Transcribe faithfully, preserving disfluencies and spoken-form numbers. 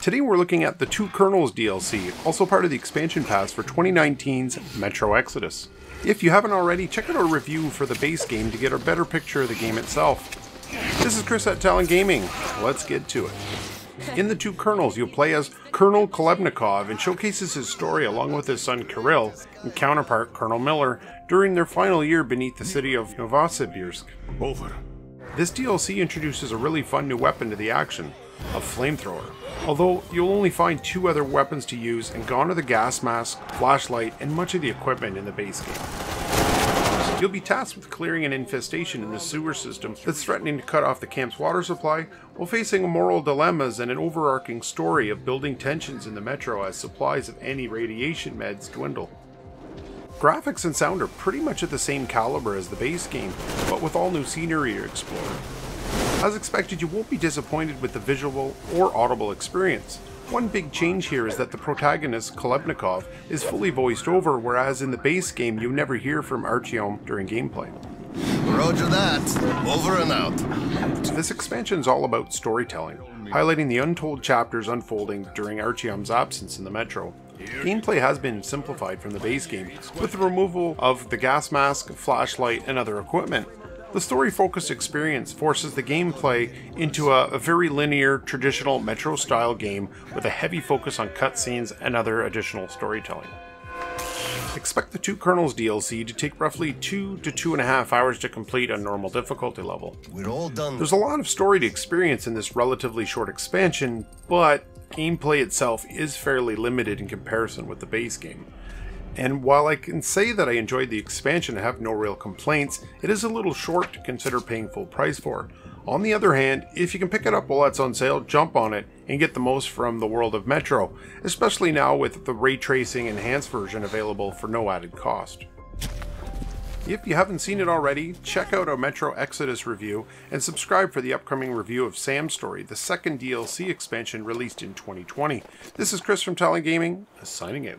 Today we're looking at The Two Colonels D L C, also part of the expansion pass for twenty nineteen's Metro Exodus. If you haven't already, check out our review for the base game to get a better picture of the game itself. This is Chris at Talon Gaming. Let's get to it. In The Two Colonels, you'll play as Colonel Kolevnikov and showcases his story along with his son Kirill and counterpart Colonel Miller during their final year beneath the city of Novosibirsk. Over. This D L C introduces a really fun new weapon to the action, a flamethrower. Although you'll only find two other weapons to use, and gone are the gas mask, flashlight, and much of the equipment in the base game. You'll be tasked with clearing an infestation in the sewer system that's threatening to cut off the camp's water supply, while facing moral dilemmas and an overarching story of building tensions in the metro as supplies of anti-radiation meds dwindle. Graphics and sound are pretty much at the same caliber as the base game, but with all new scenery to explore. As expected, you won't be disappointed with the visual or audible experience. One big change here is that the protagonist, Kolevnikov, is fully voiced over, whereas in the base game you never hear from Artyom during gameplay. Roger that. Over and out. This expansion is all about storytelling, highlighting the untold chapters unfolding during Artyom's absence in the metro. Gameplay has been simplified from the base game, with the removal of the gas mask, flashlight, and other equipment. The story-focused experience forces the gameplay into a, a very linear, traditional Metro-style game with a heavy focus on cutscenes and other additional storytelling. Expect the Two Colonels D L C to take roughly two to two and a half hours to complete on normal difficulty level. We're all done. There's a lot of story to experience in this relatively short expansion, but gameplay itself is fairly limited in comparison with the base game. And while I can say that I enjoyed the expansion and have no real complaints, it is a little short to consider paying full price for. On the other hand, if you can pick it up while it's on sale, jump on it and get the most from the world of Metro, especially now with the ray tracing enhanced version available for no added cost. If you haven't seen it already, check out our Metro Exodus review and subscribe for the upcoming review of Sam's Story, the second D L C expansion released in twenty twenty. This is Chris from Talon Gaming, signing out.